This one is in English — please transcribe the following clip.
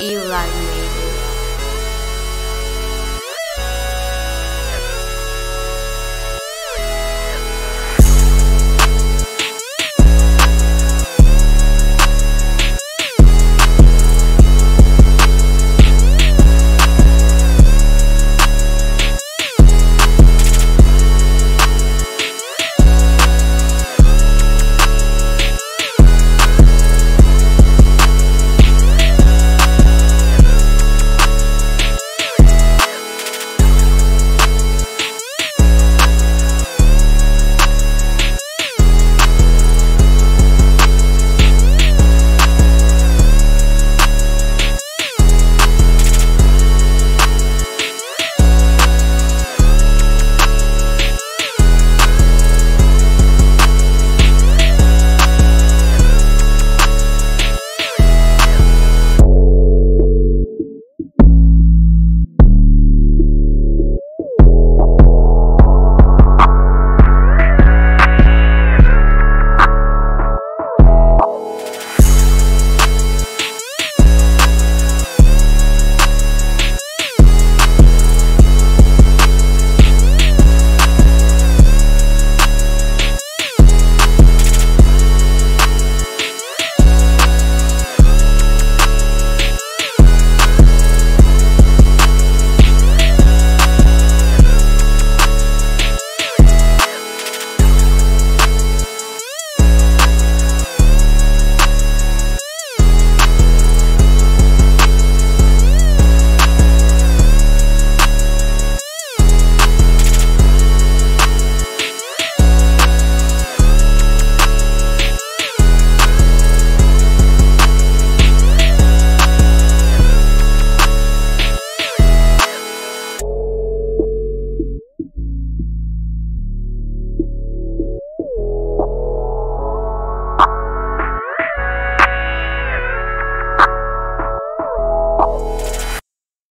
You like me.